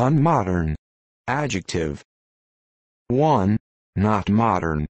Unmodern. Adjective. 1. Not modern.